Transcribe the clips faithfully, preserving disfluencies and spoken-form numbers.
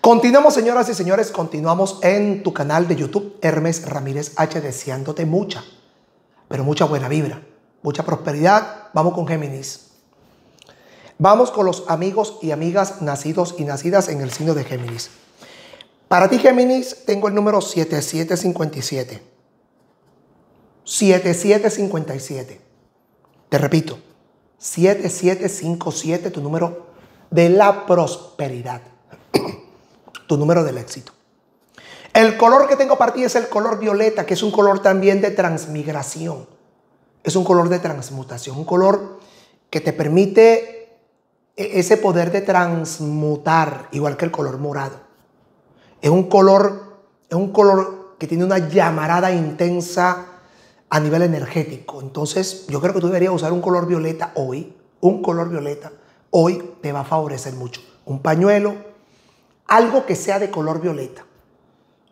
Continuamos, señoras y señores, continuamos en tu canal de YouTube, Hermes Ramírez H, deseándote mucha, pero mucha buena vibra, mucha prosperidad. Vamos con Géminis. Vamos con los amigos y amigas nacidos y nacidas en el signo de Géminis. Para ti, Géminis, tengo el número siete siete cinco siete. siete siete cinco siete. Te repito, siete siete cinco siete, tu número de la prosperidad. Tu número del éxito. El color que tengo para ti es el color violeta, que es un color también de transmigración. Es un color de transmutación, un color que te permite ese poder de transmutar, igual que el color morado. Es un color, es un color que tiene una llamarada intensa a nivel energético. Entonces, yo creo que tú deberías usar un color violeta hoy. Un color violeta hoy te va a favorecer mucho. Un pañuelo, algo que sea de color violeta.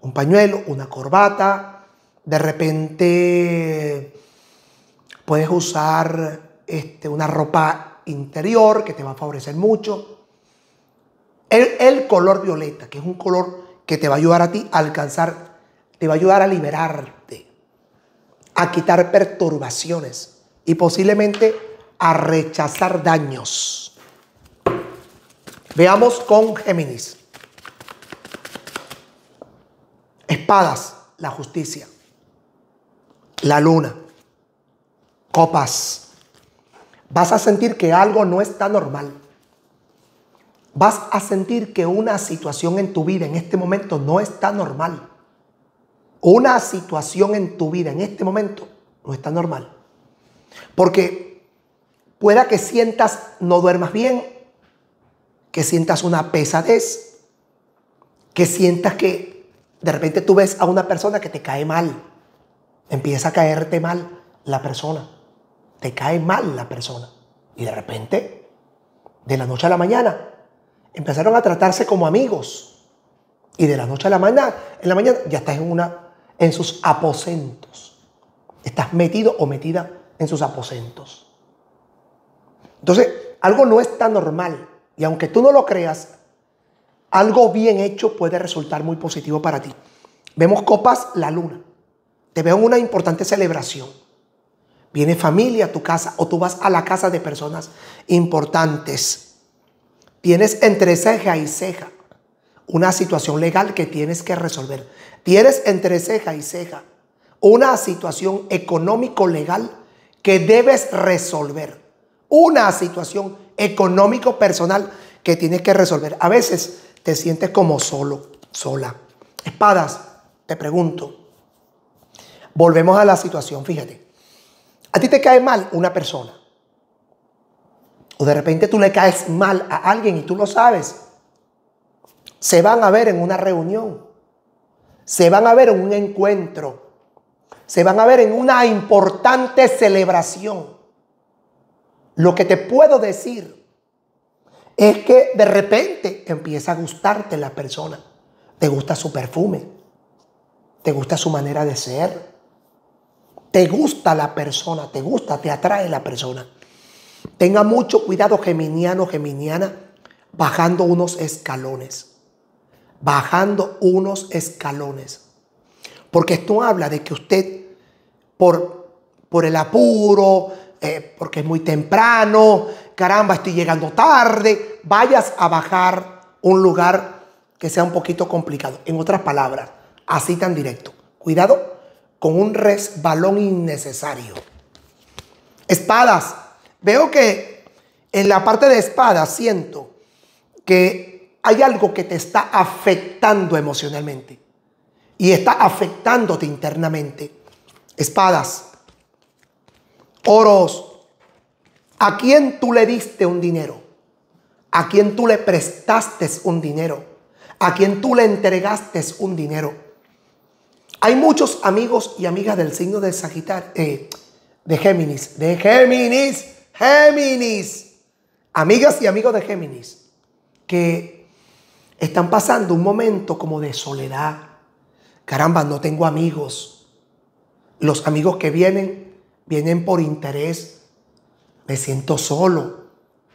Un pañuelo, una corbata. De repente puedes usar este, una ropa interior que te va a favorecer mucho. El, el color violeta, que es un color que te va a ayudar a ti a alcanzar, te va a ayudar a liberarte, a quitar perturbaciones y posiblemente a rechazar daños. Veamos con Géminis. Espadas, la justicia, la luna, copas. Vas a sentir que algo no está normal. Vas a sentir que una situación en tu vida en este momento no está normal. Una situación en tu vida en este momento no está normal. Porque pueda que sientas no duermas bien, que sientas una pesadez, que sientas que de repente tú ves a una persona que te cae mal. Empieza a caerte mal la persona. Te cae mal la persona. Y de repente, de la noche a la mañana, empezaron a tratarse como amigos. Y de la noche a la mañana, en la mañana ya estás en, una, en sus aposentos. Estás metido o metida en sus aposentos. Entonces, algo no está normal. Y aunque tú no lo creas, algo bien hecho puede resultar muy positivo para ti. Vemos copas, la luna. Te veo en una importante celebración. Viene familia a tu casa o tú vas a la casa de personas importantes. Tienes entre ceja y ceja una situación legal que tienes que resolver. Tienes entre ceja y ceja una situación económico-legal que debes resolver. Una situación económico-personal que tienes que resolver. A veces te sientes como solo, sola. Espadas, te pregunto. Volvemos a la situación, fíjate. A ti te cae mal una persona. O de repente tú le caes mal a alguien y tú lo sabes. Se van a ver en una reunión. Se van a ver en un encuentro. Se van a ver en una importante celebración. Lo que te puedo decir es que de repente empieza a gustarte la persona. Te gusta su perfume. Te gusta su manera de ser. Te gusta la persona. Te gusta, te atrae la persona. Tenga mucho cuidado, geminiano, geminiana, bajando unos escalones. Bajando unos escalones. Porque esto habla de que usted, por, por el apuro, eh, porque es muy temprano, caramba, estoy llegando tarde, vayas a bajar un lugar que sea un poquito complicado. En otras palabras, así tan directo. Cuidado con un resbalón innecesario. Espadas. Veo que en la parte de espadas siento que hay algo que te está afectando emocionalmente. Y está afectándote internamente. Espadas. Oros. ¿A quién tú le diste un dinero? ¿A quién tú le prestaste un dinero? ¿A quién tú le entregaste un dinero? Hay muchos amigos y amigas del signo de Sagitario, eh, de Géminis, de Géminis, Géminis. Amigas y amigos de Géminis que están pasando un momento como de soledad. Caramba, no tengo amigos. Los amigos que vienen, vienen por interés. Me siento solo,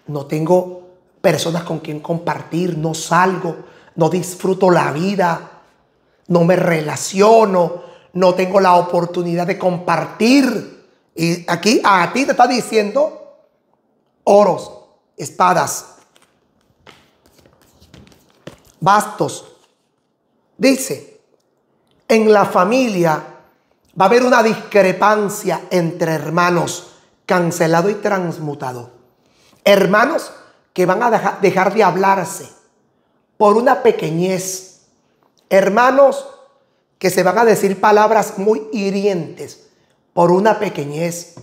no tengo personas con quien compartir, no salgo no disfruto la vida, no me relaciono, no tengo la oportunidad de compartir. Y aquí a ti te está diciendo oros, espadas, bastos. Dice, en la familia va a haber una discrepancia entre hermanos, cancelado y transmutado. Hermanos que van a dejar de hablarse por una pequeñez. Hermanos que se van a decir palabras muy hirientes por una pequeñez.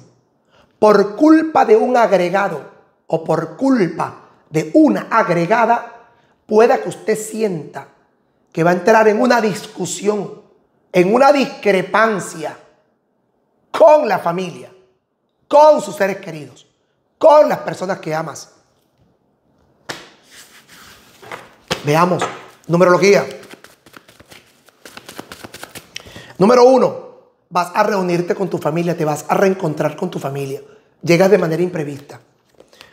Por culpa de un agregado o por culpa de una agregada, pueda que usted sienta que va a entrar en una discusión, en una discrepancia con la familia, con sus seres queridos, con las personas que amas. Veamos, numerología. Número uno, vas a reunirte con tu familia, te vas a reencontrar con tu familia. Llegas de manera imprevista.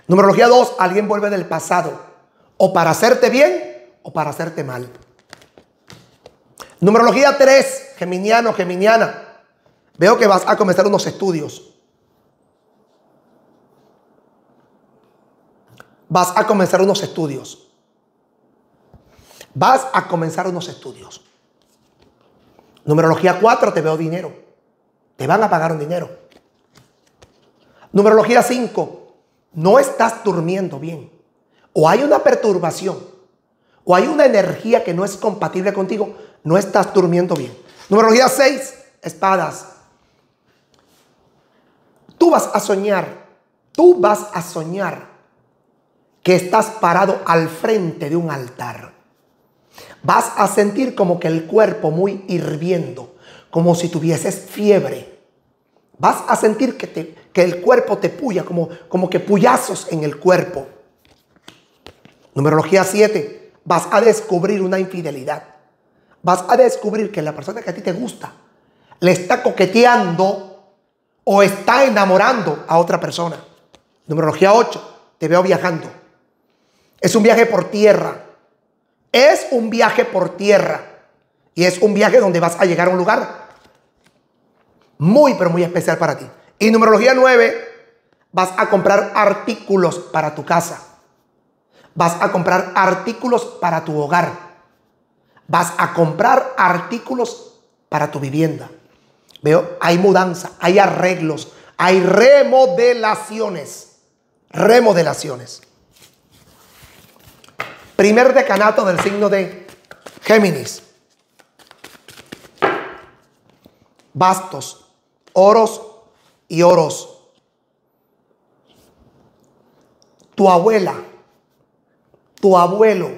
Numerología dos, alguien vuelve del pasado, o para hacerte bien o para hacerte mal. Numerología tres, geminiano, geminiana. Veo que vas a comenzar unos estudios. Vas a comenzar unos estudios. Vas a comenzar unos estudios. Numerología cuatro, te veo dinero. Te van a pagar un dinero. Numerología cinco, no estás durmiendo bien. O hay una perturbación, o hay una energía que no es compatible contigo, no estás durmiendo bien. Numerología seis, espadas. Tú vas a soñar, tú vas a soñar que estás parado al frente de un altar. Vas a sentir como que el cuerpo muy hirviendo, como si tuvieses fiebre. Vas a sentir que, te, que el cuerpo te puya, como, como que puyazos en el cuerpo. Numerología siete. Vas a descubrir una infidelidad. Vas a descubrir que la persona que a ti te gusta le está coqueteando o está enamorando a otra persona. Numerología ocho. Te veo viajando. Es un viaje por tierra. Es un viaje por tierra. Y es un viaje donde vas a llegar a un lugar muy, pero muy especial para ti. Y numerología nueve. Vas a comprar artículos para tu casa. Vas a comprar artículos para tu hogar. Vas a comprar artículos para tu vivienda. Veo, hay mudanza, hay arreglos, hay remodelaciones. Remodelaciones. Primer decanato del signo de Géminis. Bastos, oros y oros. Tu abuela, tu abuelo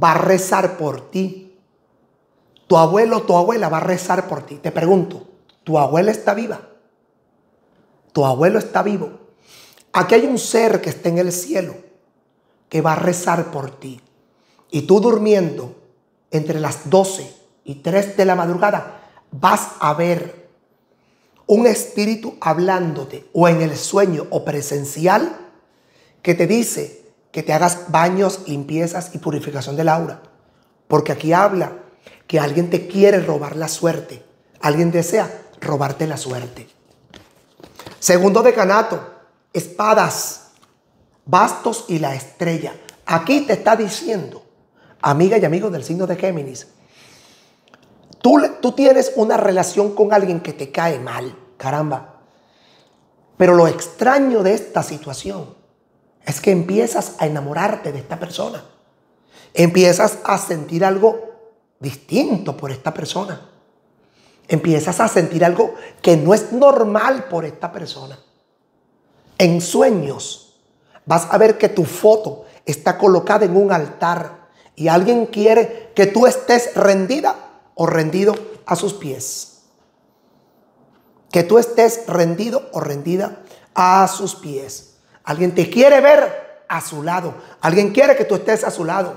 va a rezar por ti. Tu abuelo, tu abuela va a rezar por ti. Te pregunto, ¿tu abuela está viva? ¿Tu abuelo está vivo? Aquí hay un ser que está en el cielo que va a rezar por ti. Y tú durmiendo entre las doce y tres de la madrugada vas a ver un espíritu hablándote o en el sueño o presencial que te dice que te hagas baños, limpiezas y purificación del aura. Porque aquí habla que alguien te quiere robar la suerte. Alguien desea robarte la suerte. Segundo decanato, espadas, bastos y la estrella. Aquí te está diciendo, amiga y amigos del signo de Géminis, tú, tú tienes una relación con alguien que te cae mal, caramba. Pero lo extraño de esta situación es que empiezas a enamorarte de esta persona. Empiezas a sentir algo distinto por esta persona. Empiezas a sentir algo que no es normal por esta persona. En sueños vas a ver que tu foto está colocada en un altar y alguien quiere que tú estés rendida o rendido a sus pies. Que tú estés rendido o rendida a sus pies. Alguien te quiere ver a su lado. Alguien quiere que tú estés a su lado.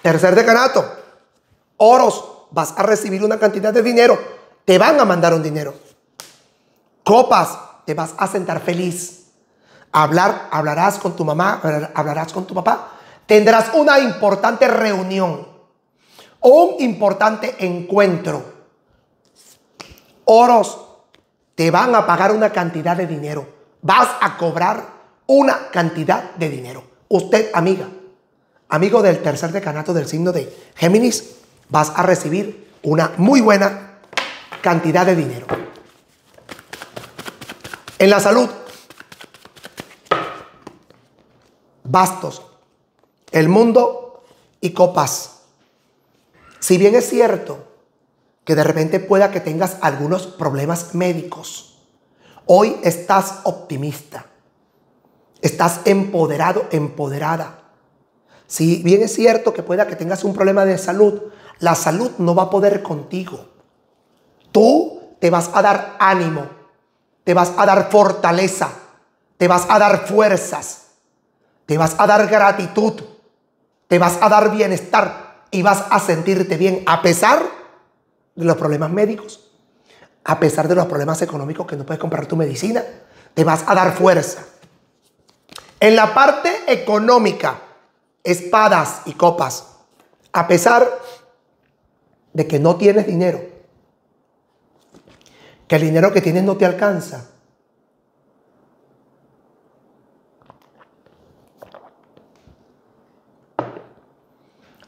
Tercer decanato, oros. Vas a recibir una cantidad de dinero. Te van a mandar un dinero. Copas. Te vas a sentar feliz. Hablar. Hablarás con tu mamá. Hablarás con tu papá. tendrás una importante reunión o un importante encuentro. Oros, te van a pagar una cantidad de dinero. Vas a cobrar una cantidad de dinero. Usted, amiga, amigo del tercer decanato del signo de Géminis, vas a recibir una muy buena cantidad de dinero. En la salud, bastos, el mundo y copas. Si bien es cierto que de repente pueda que tengas algunos problemas médicos, hoy estás optimista, estás empoderado, empoderada. Si bien es cierto que pueda que tengas un problema de salud, la salud no va a poder contigo. Tú te vas a dar ánimo, te vas a dar fortaleza, te vas a dar fuerzas, te vas a dar gratitud, te vas a dar bienestar y vas a sentirte bien a pesar de los problemas médicos, a pesar de los problemas económicos que no puedes comprar tu medicina. Te vas a dar fuerza. En la parte económica, espadas y copas. A pesar de que no tienes dinero, que el dinero que tienes no te alcanza,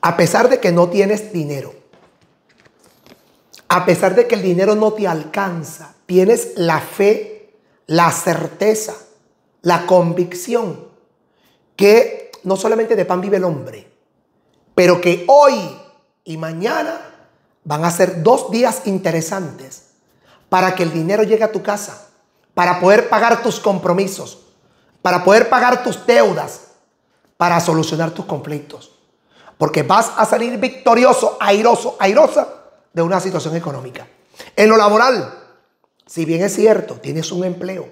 a pesar de que no tienes dinero, a pesar de que el dinero no te alcanza, tienes la fe, la certeza, la convicción que no solamente de pan vive el hombre, pero que hoy y mañana van a ser dos días interesantes para que el dinero llegue a tu casa, para poder pagar tus compromisos, para poder pagar tus deudas, para solucionar tus conflictos. Porque vas a salir victorioso, airoso, airosa de una situación económica. En lo laboral, si bien es cierto, tienes un empleo,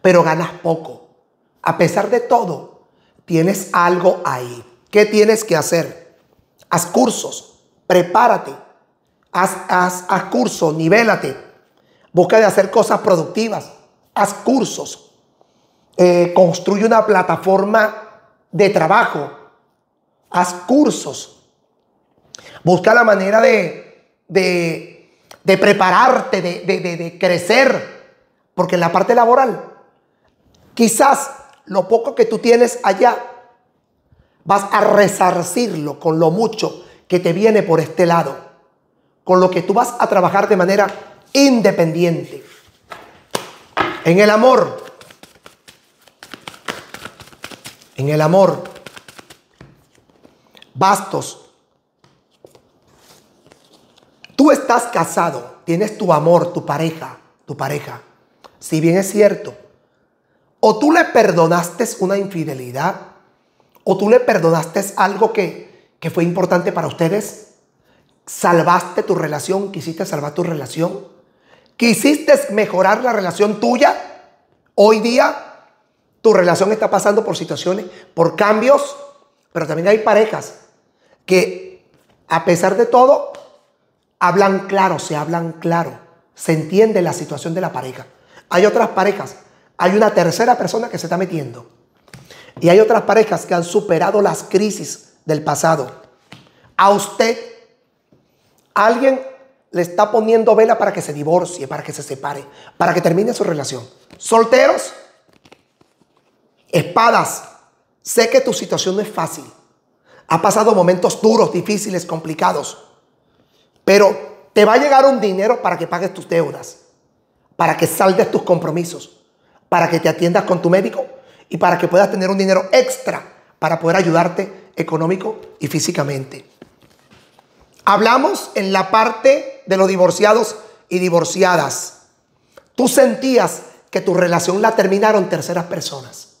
pero ganas poco. A pesar de todo, tienes algo ahí. ¿Qué tienes que hacer? Haz cursos. Prepárate. Haz, haz, haz cursos. Nivélate. Busca de hacer cosas productivas. Haz cursos. Eh, construye una plataforma de trabajo. Haz cursos. Busca la manera de, de, de prepararte, de, de, de, de crecer. Porque en la parte laboral, quizás lo poco que tú tienes allá, vas a resarcirlo con lo mucho que te viene por este lado, con lo que tú vas a trabajar de manera independiente. En el amor, en el amor, bastos, tú estás casado, tienes tu amor, tu pareja, tu pareja, si bien es cierto, o tú le perdonaste una infidelidad, o tú le perdonaste algo que, que fue importante para ustedes, salvaste tu relación, quisiste salvar tu relación, quisiste mejorar la relación tuya. Hoy día tu relación está pasando por situaciones, por cambios, pero también hay parejas que a pesar de todo hablan claro, se hablan claro, se entiende la situación de la pareja. Hay otras parejas, hay una tercera persona que se está metiendo. Y hay otras parejas que han superado las crisis del pasado. A usted, alguien le está poniendo vela para que se divorcie, para que se separe, para que termine su relación. Solteros, espadas, sé que tu situación no es fácil. Ha pasado momentos duros, difíciles, complicados. Pero te va a llegar un dinero para que pagues tus deudas, para que saldes tus compromisos, para que te atiendas con tu médico y para que puedas tener un dinero extra para poder ayudarte económico y físicamente. Hablamos en la parte de los divorciados y divorciadas. Tú sentías que tu relación la terminaron terceras personas.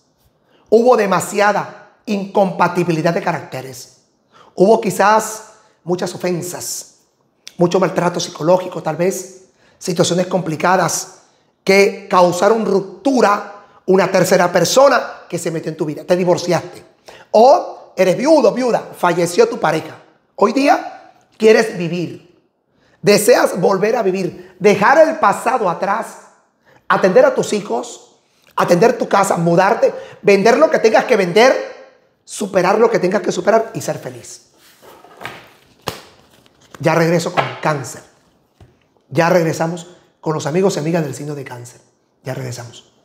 Hubo demasiada incompatibilidad de caracteres. Hubo quizás muchas ofensas, mucho maltrato psicológico tal vez, situaciones complicadas que causaron ruptura, una tercera persona que se metió en tu vida. Te divorciaste. O eres viudo, viuda, falleció tu pareja. Hoy día quieres vivir. Deseas volver a vivir. Dejar el pasado atrás. Atender a tus hijos. Atender tu casa. Mudarte. Vender lo que tengas que vender. superar lo que tengas que superar y ser feliz. Ya regreso con Cáncer. Ya regresamos con los amigos y amigas del signo de Cáncer. Ya regresamos.